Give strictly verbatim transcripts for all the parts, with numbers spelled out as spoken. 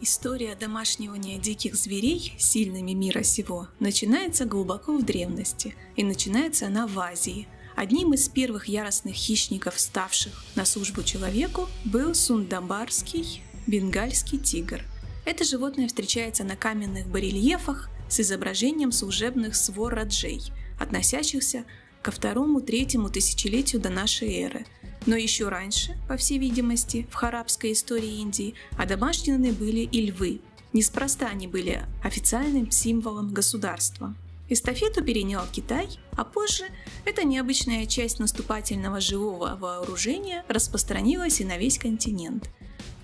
История домашнивания диких зверей сильными мира сего начинается глубоко в древности, и начинается она в Азии. Одним из первых яростных хищников, ставших на службу человеку, был сундамбарский бенгальский тигр. Это животное встречается на каменных барельефах с изображением служебных свор раджей, относящихся ко второму-третьему тысячелетию до нашей эры. Но еще раньше, по всей видимости, в харабской истории Индии одомашнены были и львы. Неспроста они были официальным символом государства. Эстафету перенял Китай, а позже эта необычная часть наступательного живого вооружения распространилась и на весь континент.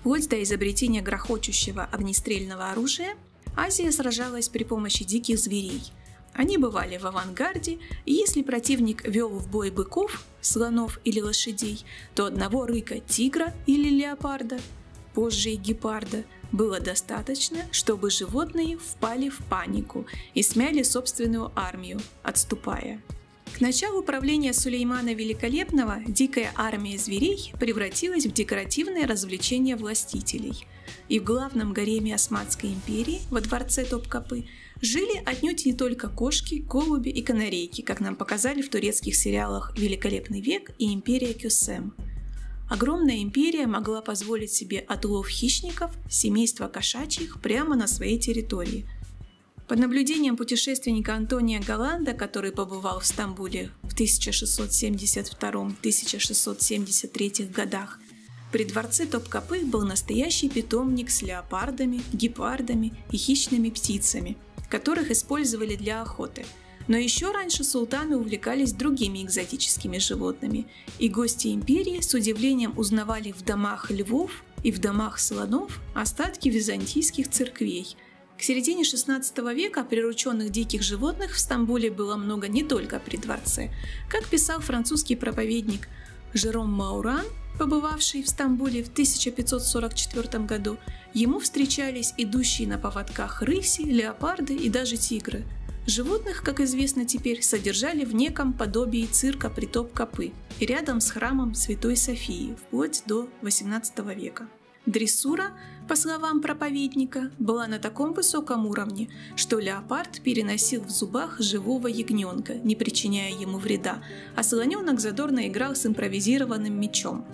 Вплоть до изобретения грохочущего огнестрельного оружия Азия сражалась при помощи диких зверей. Они бывали в авангарде, и если противник вел в бой быков, слонов или лошадей, то одного рыка тигра или леопарда, позже и гепарда, было достаточно, чтобы животные впали в панику и смяли собственную армию, отступая. К началу правления Сулеймана Великолепного дикая армия зверей превратилась в декоративное развлечение властителей. И в главном гареме Османской империи, во дворце Топкапы, жили отнюдь не только кошки, голуби и канарейки, как нам показали в турецких сериалах «Великолепный век» и «Империя Кюсэм». Огромная империя могла позволить себе отлов хищников, семейства кошачьих прямо на своей территории. Под наблюдением путешественника Антонио Галланда, который побывал в Стамбуле в тысяча шестьсот семьдесят втором — тысяча шестьсот семьдесят третьем годах, при дворце Топкапы был настоящий питомник с леопардами, гепардами и хищными птицами, которых использовали для охоты. Но еще раньше султаны увлекались другими экзотическими животными, и гости империи с удивлением узнавали в домах львов и в домах слонов остатки византийских церквей. К середине шестнадцатого века прирученных диких животных в Стамбуле было много не только при дворце. Как писал французский проповедник Жером Мауран, побывавший в Стамбуле в тысяча пятьсот сорок четвёртом году, ему встречались идущие на поводках рыси, леопарды и даже тигры. Животных, как известно теперь, содержали в неком подобии цирка при Топкапы и рядом с храмом Святой Софии вплоть до восемнадцатого века. Дрессура, по словам проповедника, была на таком высоком уровне, что леопард переносил в зубах живого ягненка, не причиняя ему вреда, а слоненок задорно играл с импровизированным мечом.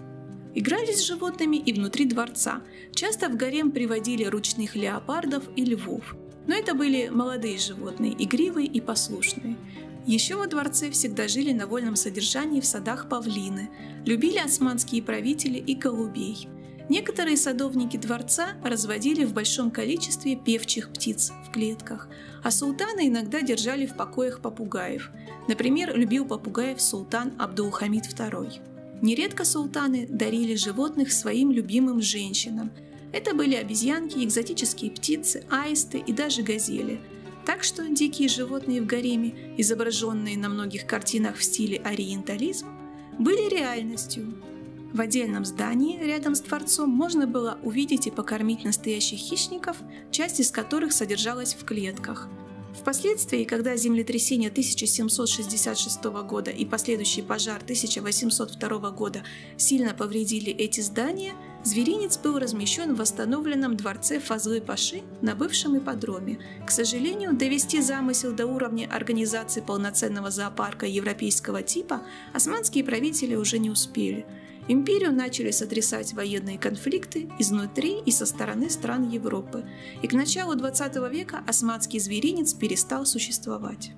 Играли с животными и внутри дворца. Часто в гарем приводили ручных леопардов и львов. Но это были молодые животные, игривые и послушные. Еще во дворце всегда жили на вольном содержании в садах павлины, любили османские правители и голубей. Некоторые садовники дворца разводили в большом количестве певчих птиц в клетках, а султаны иногда держали в покоях попугаев. Например, любил попугаев султан Абдулхамид второй. Нередко султаны дарили животных своим любимым женщинам. Это были обезьянки, экзотические птицы, аисты и даже газели. Так что дикие животные в гареме, изображенные на многих картинах в стиле ориентализм, были реальностью. В отдельном здании рядом с дворцом можно было увидеть и покормить настоящих хищников, часть из которых содержалась в клетках. Впоследствии, когда землетрясение тысяча семьсот шестьдесят шестого года и последующий пожар тысяча восемьсот второго года сильно повредили эти здания, зверинец был размещен в восстановленном дворце Фазлы Паши на бывшем ипподроме. К сожалению, довести замысел до уровня организации полноценного зоопарка европейского типа османские правители уже не успели. Империю начали сотрясать военные конфликты изнутри и со стороны стран Европы, и к началу двадцатого века османский зверинец перестал существовать.